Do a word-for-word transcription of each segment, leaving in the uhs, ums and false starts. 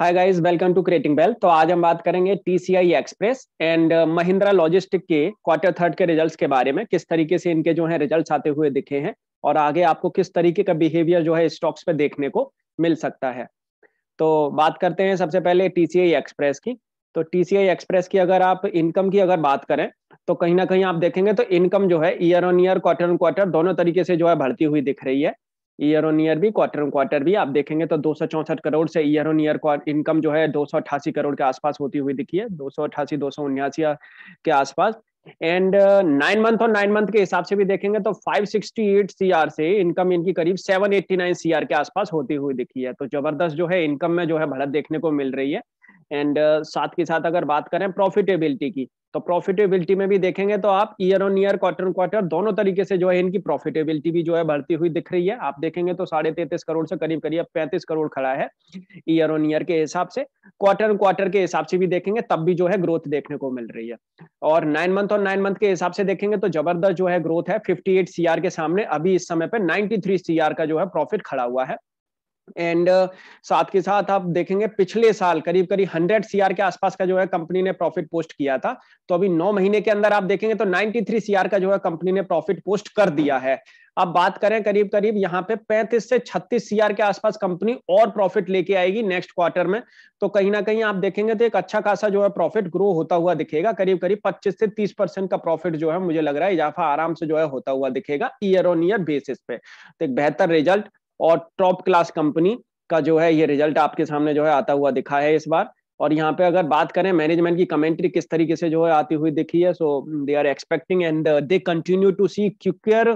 Hi guys, welcome to creating wealth. तो आज हम बात करेंगे TCI express and Mahindra logistic के क्वार्टर थर्ड के रिजल्ट्स के बारे में। किस तरीके से इनके जो है रिजल्ट्स आते हुए दिखे हैं और आगे आपको किस तरीके का बिहेवियर जो है स्टॉक्स पे देखने को मिल सकता है। तो बात करते हैं सबसे पहले टीसीआई एक्सप्रेस की। तो टीसीआई एक्सप्रेस की अगर आप इनकम की अगर बात करें तो कहीं ना कहीं आप देखेंगे तो इनकम जो है year on year, quarter on quarter दोनों तरीके से जो है बढ़ती हुई दिख रही है। ईयर ऑन ईयर भी, क्वार्टर ऑन क्वार्टर भी आप देखेंगे तो दो सौ चौसठ करोड़ से ईयर ऑन ईयर इनकम जो है दो सौ अट्ठासी करोड़ के आसपास होती हुई दिखी है, दो सौ अट्ठासी दो सौ उन्यासी के आसपास। एंड नाइन मंथ और नाइन मंथ के हिसाब से भी देखेंगे तो पाँच सौ अड़सठ सीआर से इनकम इनकी करीब सात सौ नवासी सीआर के आसपास होती हुई दिखी है। तो जबरदस्त जो है इनकम में जो है बढ़त देखने को मिल रही है। एंड uh, साथ के साथ अगर बात करें प्रॉफिटेबिलिटी की तो प्रॉफिटेबिलिटी में भी देखेंगे तो आप year on year, quarter on quarter दोनों तरीके से जो है इनकी प्रॉफिटेबिलिटी भी जो है बढ़ती हुई दिख रही है। आप देखेंगे तो साढ़े तैंतीस करोड़ से करीब करीब पैंतीस करोड़ खड़ा है ईयर ऑन ईयर के हिसाब से। क्वार्टर ऑन क्वार्टर के हिसाब से भी देखेंगे तब भी जो है ग्रोथ देखने को मिल रही है। और नाइन मंथ और नाइन मंथ के हिसाब से देखेंगे तो जबरदस्त जो है ग्रोथ है। फिफ्टी एट सीआर के सामने अभी इस समय पर नाइन्टी थ्री सीआर का जो है प्रॉफिट खड़ा हुआ है। एंड uh, साथ के साथ आप देखेंगे पिछले साल करीब करीब हंड्रेड सीआर के आसपास का जो है कंपनी ने प्रॉफिट पोस्ट किया था। तो अभी नौ महीने के अंदर आप देखेंगे तो तिरानवे सीआर का जो है कंपनी ने प्रॉफिट पोस्ट कर दिया है। अब बात करें करीब करीब यहाँ पे पैंतीस से छत्तीस सीआर के आसपास कंपनी और प्रॉफिट लेके आएगी नेक्स्ट क्वार्टर में। तो कहीं ना कहीं आप देखेंगे तो एक अच्छा खासा जो है प्रॉफिट ग्रो होता हुआ दिखेगा। करीब करीब पच्चीस से तीस परसेंट का प्रॉफिट जो है मुझे लग रहा है इजाफा आराम से जो है होता हुआ दिखेगा ईयर ऑन ईयर बेसिस पे। तो एक बेहतर रिजल्ट और टॉप क्लास कंपनी का जो है ये रिजल्ट आपके सामने जो है आता हुआ दिखा है इस बार। और यहाँ पे अगर बात करें मैनेजमेंट की कमेंट्री किस तरीके से जो है आती हुई दिखी है, so they are expecting and they continue to see quicker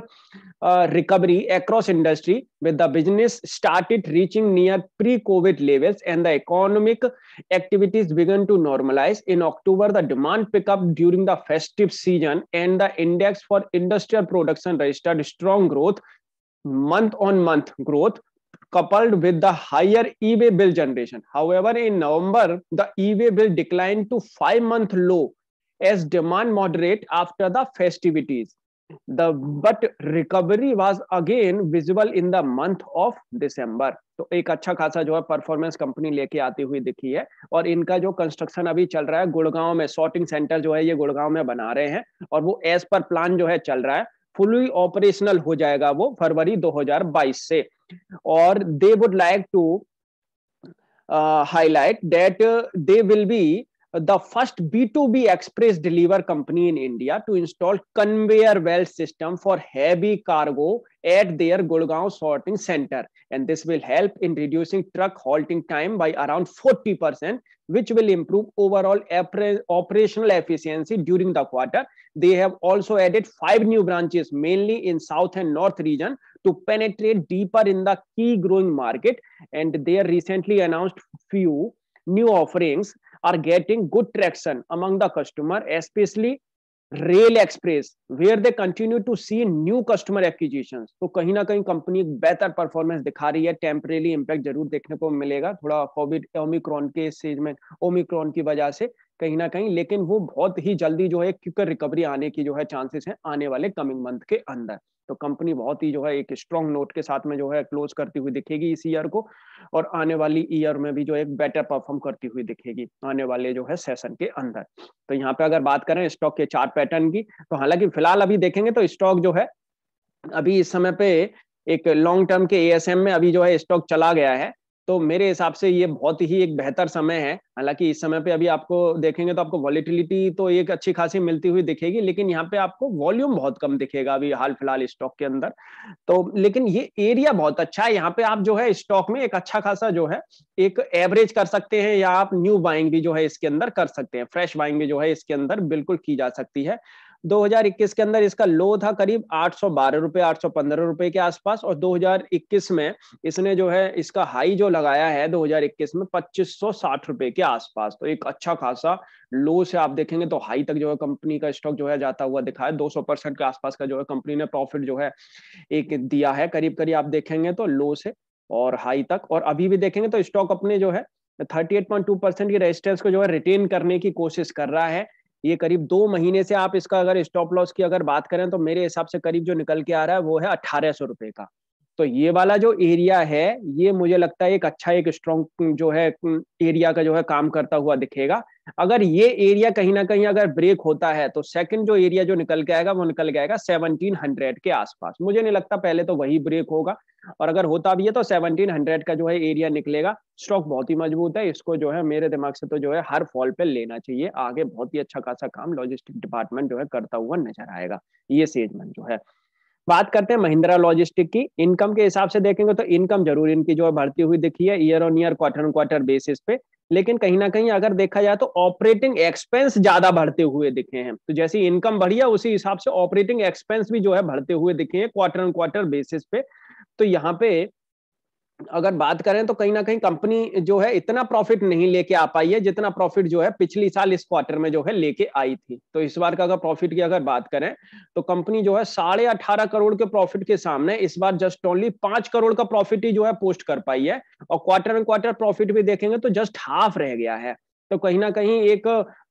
recovery across industry with the business started reaching near pre Covid levels and the economic activities began to normalise in October. The demand pickup during the festive season and the index for industrial production registered strong growth, month on month growth coupled with the higher e-way bill generation. However, in November the e-way bill declined to five month low as demand moderate after the festivities. The but recovery was again visible in the month of December. तो एक अच्छा खासा जो है performance company लेके आती हुई दिखी है। और इनका जो कंस्ट्रक्शन अभी चल रहा है गुड़गांव में, सॉर्टिंग सेंटर जो है ये गुड़गांव में बना रहे हैं और वो एज पर प्लान जो है चल रहा है। फुली ऑपरेशनल हो जाएगा वो फरवरी दो हज़ार बाईस से। और they would like to highlight that they will be the first B to B express deliver company in India to install conveyor belt system for heavy cargo at their Gurgaon sorting centre and this will help in reducing truck halting time by around forty percent which will improve overall operational efficiency during the quarter. They have also added five new branches mainly in south and north region to penetrate deeper in the key growing market and their recently announced few new offerings are getting good traction among the customer, especially rail express where they continue to see new customer acquisition. तो कहीं ना कहीं company बेहतर performance दिखा रही है। Temporary impact जरूर देखने को मिलेगा थोड़ा कोविड ओमिक्रॉन के सीज में, ओमिक्रॉन की वजह से कहीं ना कहीं, लेकिन वो बहुत ही जल्दी जो है क्विकर रिकवरी आने की जो है चांसेस है आने वाले कमिंग मंथ के अंदर। तो कंपनी बहुत ही जो है एक स्ट्रॉन्ग नोट के साथ में जो है क्लोज करती हुई दिखेगी इस ईयर को और आने वाली ईयर में भी जो एक बेटर परफॉर्म करती हुई दिखेगी आने वाले जो है सेशन के अंदर। तो यहाँ पे अगर बात करें स्टॉक के चार्ट पैटर्न की तो हालांकि फिलहाल अभी देखेंगे तो स्टॉक जो है अभी इस समय पे एक लॉन्ग टर्म के एएसएम में अभी जो है स्टॉक चला गया है। तो मेरे हिसाब से ये बहुत ही एक बेहतर समय है। हालांकि इस समय पे अभी आपको देखेंगे तो आपको वॉलिटिलिटी तो एक अच्छी खासी मिलती हुई दिखेगी, लेकिन यहाँ पे आपको वॉल्यूम बहुत कम दिखेगा अभी हाल फिलहाल स्टॉक के अंदर। तो लेकिन ये एरिया बहुत अच्छा है, यहाँ पे आप जो है स्टॉक में एक अच्छा खासा जो है एक एवरेज कर सकते हैं या आप न्यू बाइंग भी जो है इसके अंदर कर सकते हैं, फ्रेश बाइंग भी जो है इसके अंदर बिल्कुल की जा सकती है। दो हज़ार इक्कीस के अंदर इसका लो था करीब आठ सौ बारह रुपए आठ सौ पंद्रह रुपए के आसपास और दो हज़ार इक्कीस में इसने जो है इसका हाई जो लगाया है दो हज़ार इक्कीस में पच्चीस सौ साठ रुपए के आसपास। तो एक अच्छा खासा लो से आप देखेंगे तो हाई तक जो है कंपनी का स्टॉक जो है जाता हुआ दिखा है। दो सौ परसेंट के आसपास का जो है कंपनी ने प्रॉफिट जो है एक दिया है करीब करीब आप देखेंगे तो लो से और हाई तक। और अभी भी देखेंगे तो स्टॉक अपने जो है thirty eight point two percent की रेजिस्टेंस को जो है रिटेन करने की कोशिश कर रहा है। ये करीब दो महीने से आप इसका अगर स्टॉप लॉस की अगर बात करें तो मेरे हिसाब से करीब जो निकल के आ रहा है वो है अठारह सौ रुपए का। तो ये वाला जो एरिया है ये मुझे लगता है एक अच्छा एक स्ट्रॉन्ग जो है एरिया का जो है काम करता हुआ दिखेगा। अगर ये एरिया कहीं ना कहीं अगर ब्रेक होता है तो सेकंड जो एरिया जो निकल के आएगा वो निकल के आएगा सेवनटीन हंड्रेड के आसपास। मुझे नहीं लगता पहले तो वही ब्रेक होगा, और अगर होता भी है तो सेवनटीन हंड्रेड का जो है एरिया निकलेगा। स्टॉक बहुत ही मजबूत है, इसको जो है मेरे दिमाग से तो जो है हर फॉल पे लेना चाहिए। आगे बहुत ही अच्छा खासा काम लॉजिस्टिक डिपार्टमेंट जो है करता हुआ नजर आएगा। ये सेजमेंट जो है, बात करते हैं महिंद्रा लॉजिस्टिक की। इनकम के हिसाब से देखेंगे तो इनकम जरूर इनकी जो है बढ़ती हुई दिखी है year on year quarter on quarter basis पे, लेकिन कहीं ना कहीं अगर देखा जाए तो ऑपरेटिंग एक्सपेंस ज्यादा बढ़ते हुए दिखे हैं। तो जैसी इनकम बढ़ी है उसी हिसाब से ऑपरेटिंग एक्सपेंस भी जो है बढ़ते हुए दिखे हैं क्वार्टर ऑन क्वार्टर बेसिस पे। तो यहाँ पे अगर बात करें तो कहीं ना कहीं कंपनी जो है इतना प्रॉफिट नहीं लेके आ पाई है जितना प्रॉफिट जो है पिछली साल इस क्वार्टर में जो है लेके आई थी। तो इस बार का अगर प्रॉफिट की अगर बात करें तो कंपनी जो है साढ़े अठारह करोड़ के प्रॉफिट के सामने इस बार जस्ट ओनली पांच करोड़ का प्रॉफिट ही जो है पोस्ट कर पाई है, और क्वार्टर एंड क्वार्टर प्रॉफिट भी देखेंगे तो जस्ट हाफ रह गया है। तो कहीं ना कहीं एक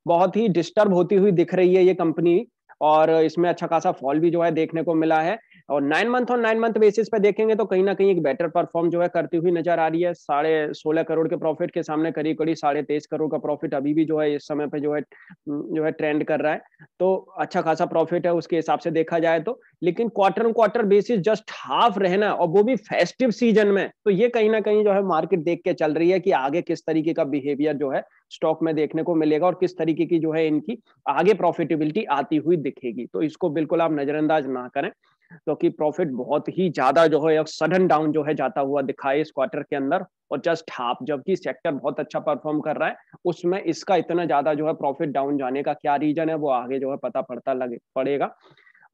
बहुत ही डिस्टर्ब होती हुई दिख रही है ये कंपनी, और इसमें अच्छा खासा फॉल भी जो है देखने को मिला है। और नाइन मंथ और नाइन मंथ बेसिस पे देखेंगे तो कहीं ना कहीं एक बेटर परफॉर्म जो है करती हुई नजर आ रही है। साढ़े सोलह करोड़ के प्रॉफिट के सामने करीब करीब साढ़े तेईस करोड़ का प्रॉफिट अभी भी जो है इस समय पे जो है जो है ट्रेंड कर रहा है। तो अच्छा खासा प्रॉफिट है उसके हिसाब से देखा जाए तो, लेकिन quarter on quarter basis just half रहना, और वो भी फेस्टिव सीजन में, तो ये कहीं ना कहीं जो है मार्केट देख के चल रही है कि आगे किस तरीके का बिहेवियर जो है स्टॉक में देखने को मिलेगा और किस तरीके की जो है इनकी आगे प्रॉफिटेबिलिटी आती हुई दिखेगी। तो इसको बिल्कुल आप नजरअंदाज ना करें, क्योंकि तो प्रॉफिट बहुत ही ज्यादा जो है सडन डाउन जो है जाता हुआ दिखा है इस क्वार्टर के अंदर, और जस्ट हाफ, जबकि सेक्टर बहुत अच्छा परफॉर्म कर रहा है उसमें इसका इतना ज्यादा जो है प्रॉफिट डाउन जाने का क्या रीजन है वो आगे जो है पता पड़ता लगे पड़ेगा।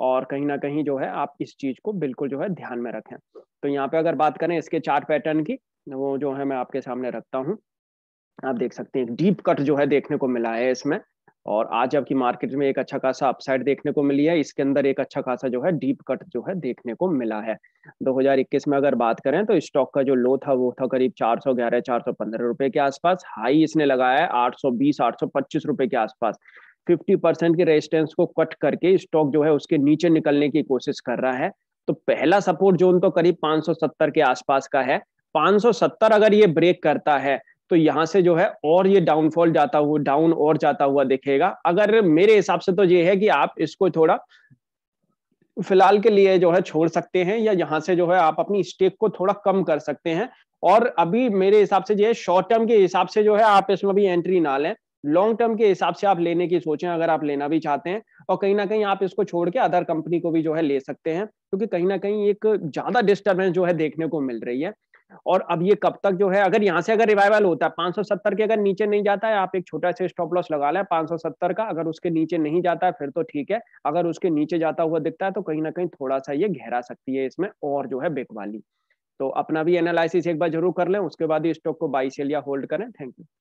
और कहीं ना कहीं जो है आप इस चीज को बिल्कुल जो है ध्यान में रखें। तो यहाँ पे अगर बात करें इसके चार्ट पैटर्न की, वो जो है मैं आपके सामने रखता हूँ, आप देख सकते हैं डीप कट जो है देखने को मिला है इसमें, और आज आपकी मार्केट में एक अच्छा खासा अपसाइड देखने को मिली है, इसके अंदर एक अच्छा खासा जो है डीप कट जो है देखने को मिला है। दो हज़ार इक्कीस में अगर बात करें तो स्टॉक का जो लो था वो था करीब चार सौ ग्यारह चार सौ पंद्रह रुपए के आसपास, हाई इसने लगाया है आठ सौ बीस आठ सौ पच्चीस रुपए के आसपास। पचास परसेंट के रेजिस्टेंस को कट करके स्टॉक जो है उसके नीचे निकलने की कोशिश कर रहा है। तो पहला सपोर्ट जोन तो करीब पाँच सौ सत्तर के आसपास का है, पाँच सौ सत्तर अगर ये ब्रेक करता है तो यहाँ से जो है और ये डाउनफॉल जाता हुआ डाउन और जाता हुआ दिखेगा। अगर मेरे हिसाब से तो ये है कि आप इसको थोड़ा फिलहाल के लिए जो है छोड़ सकते हैं, या यहाँ से जो है आप अपनी स्टेक को थोड़ा कम कर सकते हैं। और अभी मेरे हिसाब से ये शॉर्ट टर्म के हिसाब से जो है आप इसमें भी एंट्री ना लें, लॉन्ग टर्म के हिसाब से आप लेने की सोचें अगर आप लेना भी चाहते हैं। और कहीं ना कहीं आप इसको छोड़ के अदर कंपनी को भी जो है ले सकते हैं, क्योंकि कहीं ना कहीं एक ज्यादा डिस्टर्बेंस जो है देखने को मिल रही है। और अब ये कब तक जो है, अगर यहाँ से अगर रिवाइवल होता है पाँच सौ सत्तर के अगर नीचे नहीं जाता है, आप एक छोटा सा स्टॉप लॉस लगा लें पाँच सौ सत्तर का, अगर उसके नीचे नहीं जाता है फिर तो ठीक है, अगर उसके नीचे जाता हुआ दिखता है तो कहीं ना कहीं थोड़ा सा ये गहरा सकती है इसमें और जो है बिकवाली। तो अपना भी एनालिसिस एक बार जरूर कर लें, उसके बाद ही स्टॉक को बाई सेल या होल्ड करें। Thank you.